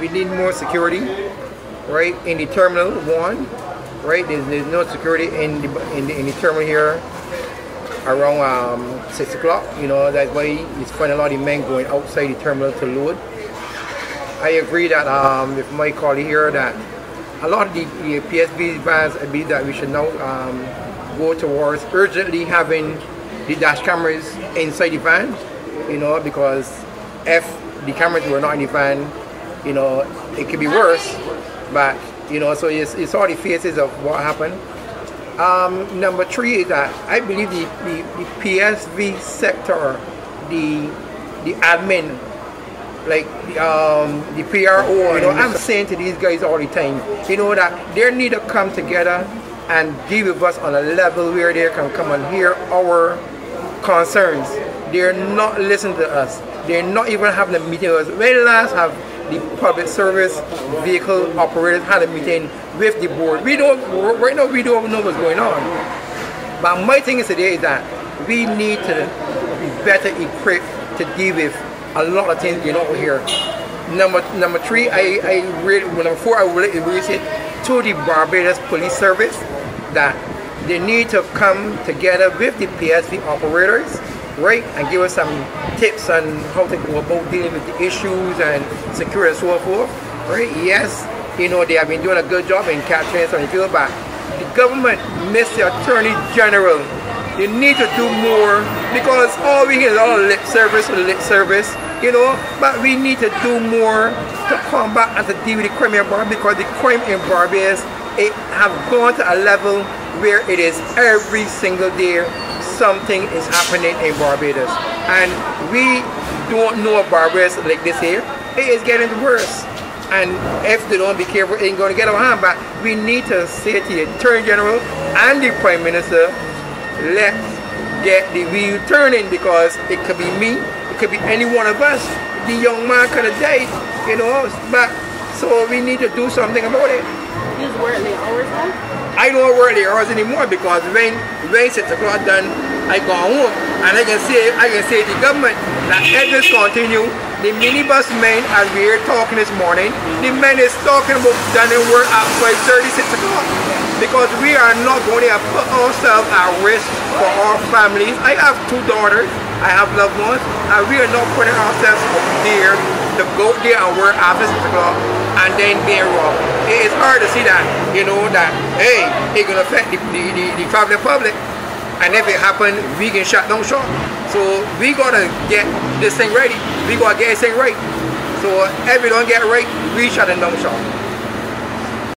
we need more security, right? In the terminal one, right? There's no security in the terminal here around 6 o'clock. You know, that's why you find a lot of men going outside the terminal to load. I agree that with my colleague here that a lot of the PSV vans, I believe that we should now go towards urgently having the dash cameras inside the van, you know, because if the cameras were not in the van, you know, it could be worse. But, you know, so you saw the faces of what happened. Number three is that I believe the PSV sector, the admin, like the PRO, you know, I'm saying to these guys all the time, you know, that they need to come together and deal with us on a level where they can come and hear our concerns. They're not listening to us. They're not even having a meeting with us. When last have the public service vehicle operators had a meeting with the board? We don't, right now we don't know what's going on. But my thing is today is that we need to be better equipped to deal with a lot of things going on here. Number three, number four, I really say to the Barbados Police Service that they need to come together with the PSV operators, right, and give us some tips on how to go about dealing with the issues and security and so forth, right? Yes, you know, they have been doing a good job in capturing some people, but the government, Mr. Attorney General, you need to do more, because all we hear is all lip service, you know, but we need to do more to combat and to deal with the crime in Barbados, because the crime in Barbados, it have gone to a level where it is every single day something is happening in Barbados, and we don't know Barbados like this here. It is getting worse, and if they don't be careful, it ain't going to get out of hand. But we need to say to the Attorney General and the Prime Minister, let's get the wheel turning, because it could be me, it could be any one of us. The young man could have died, you know, but so we need to do something about it. You just work late hours now? I don't work late hours anymore, because when 6 o'clock done, I go home, and I can say to the government that if this continue, the minibus men, as we were talking this morning, the men is talking about done their work at 5:30, 6 o'clock. Because we are not going to put ourselves at risk for our families. I have two daughters, I have loved ones, and we are not putting ourselves up there to go there and work after 6 o'clock and then be robbed. It is hard to see that, you know, that, hey, it's going to affect the traveling public. And if it happens, we can shut down shop. So we got to get this thing ready. We got to get this thing right. So if we don't get it right, we shut down shop.